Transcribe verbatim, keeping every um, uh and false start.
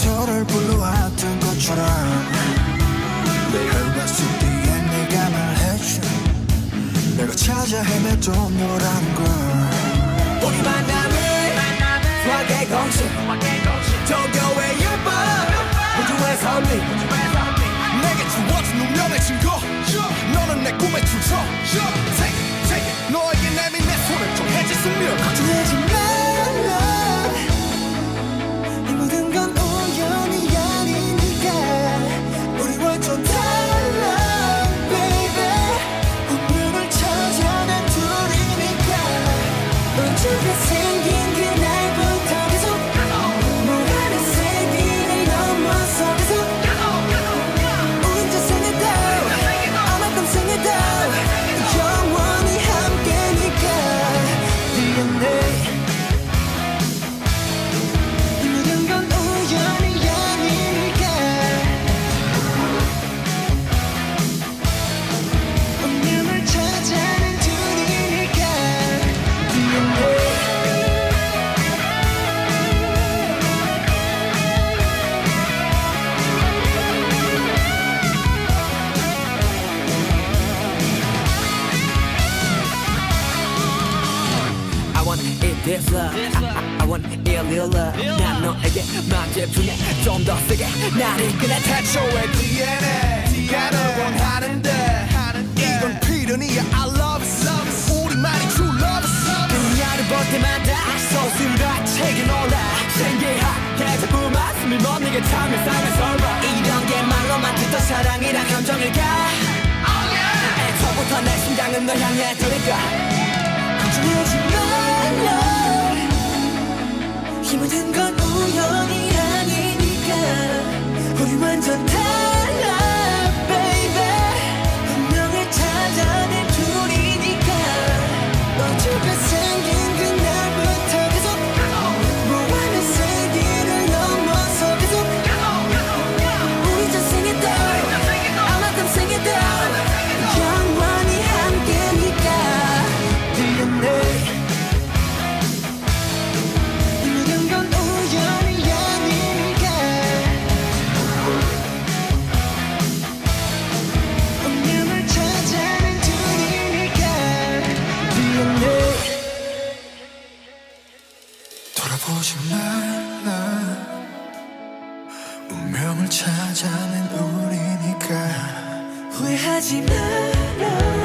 서로를 불러왔던 것처럼 They heard back to the end. 내가 말했죠. 내가 찾아 헤매도 너란 걸. 우리 만남은 화개 공식 도교의 예뻐 우주의 선미. 내게 주어진 운명의 증거. 너는 내 꿈의 주석. Take it, take it. 너에게 내민 내 손을 정해진 숙명. 걱정하지 말라. This love, This love. I, I, I want a little love. 난 너에게 맞춰주네. 좀 더 세게 나를 이끌어 태초의 디엔에이. 디엔에이 원하는데 이건 필연이야. I love it. 우리만이 true love it. 그녀를 볼 때마다 소스가 책이 놀라. 신기하게 자꾸만 숨이 멈 내게 참을 삶의 설마. 이런 게 말로만 듣던 사랑이란 감정일까? Oh yeah. 애초부터 내 심장은 널 향해 두니까. 걱정하지 말라. 이 모든 건 우연이 아니니까 우리 완전 달라 baby 운명을 찾아낸 둘이니까 멈추게 생긴 그날부터 계속 모아낸 세계를 넘어서 계속 우리 전생에 down 아마 탐생에 down 영원히 함께니까 디엔에이 돌아보지 말라 운명을 찾아낸 우리니까 후회하지 마라.